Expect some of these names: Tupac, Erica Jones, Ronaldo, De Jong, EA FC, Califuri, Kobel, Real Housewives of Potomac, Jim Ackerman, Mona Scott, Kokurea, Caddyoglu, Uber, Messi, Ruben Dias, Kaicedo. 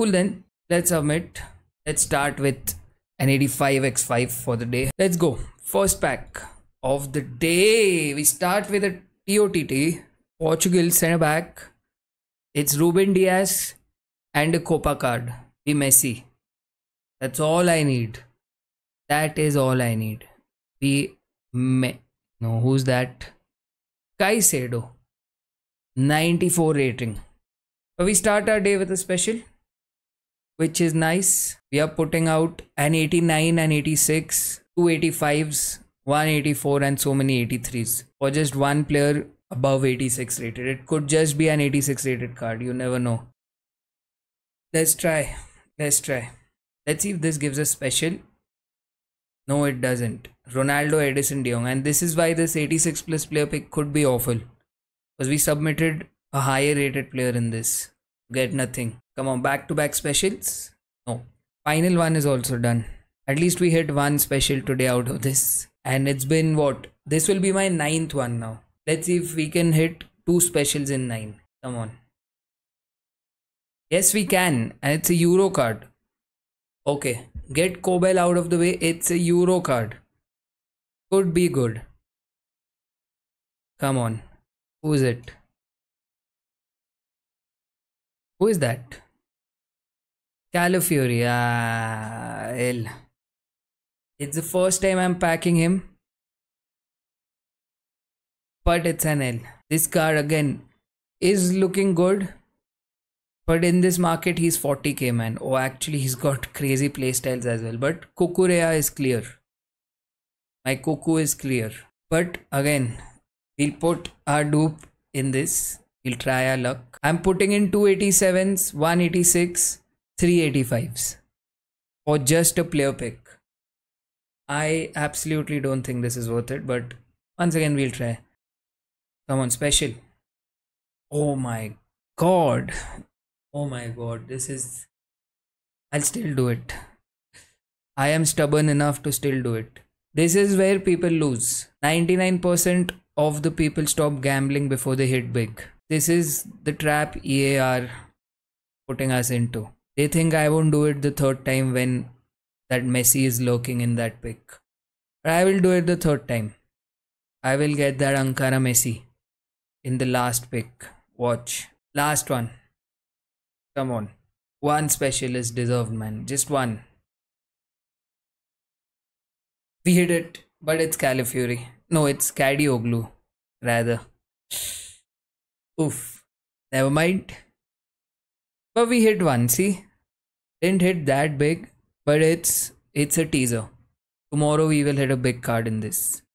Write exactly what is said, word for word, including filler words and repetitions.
Cool then, let's submit. Let's start with an eighty-five by five for the day. Let's go. First pack of the day. We start with a T O T T. Portugal center back. It's Ruben Dias and a Copa card. Be Messi. That's all I need. That is all I need. Be me. No, who's that? Kaicedo. ninety-four rating. So we start our day with a special, which is nice. We are putting out an eighty-nine, an eighty-six, two eighty-fives, one eighty-four, and so many eighty-threes for just one player above eighty-six rated. It could just be an eighty-six rated card. You never know. Let's try. Let's try. Let's see if this gives us special. No, it doesn't. Ronaldo, Edison, De Jong. And this is why this eighty-six plus player pick could be awful, because we submitted a higher rated player in this. Get nothing. Come on, back to back specials. No. Final one is also done. At least we hit one special today out of this. And it's been what? This will be my ninth one now. Let's see if we can hit two specials in nine. Come on. Yes, we can. And it's a Euro card. Okay. Get Kobel out of the way. It's a Euro card. Could be good. Come on. Who is it? Who is that? Califuri. Ah, hell. It's the first time I'm packing him. But it's an L. This card again is looking good. But in this market, he's forty K man. Oh, actually, he's got crazy playstyles as well. But Kokurea is clear. My Koku is clear. But again, we'll put our dupe in this. We'll try our luck. I'm putting in two eighty-sevens, one eighty-six, three eighty-fives for just a player pick. I absolutely don't think this is worth it, but once again, we'll try. Come on, special. Oh my god. Oh my god. This is. I'll still do it. I am stubborn enough to still do it. This is where people lose. ninety-nine percent of the people stop gambling before they hit big. This is the trap E A are putting us into. They think I won't do it the third time when that Messi is lurking in that pick. But I will do it the third time. I will get that Ankara Messi in the last pick. Watch. Last one. Come on. One special is deserved, man. Just one. We hit it. But it's Califuri. No, it's Caddyoglu. Rather. Oof, never mind. But we hit one, see? Didn't hit that big, but it's it's a teaser. Tomorrow we will hit a big card in this.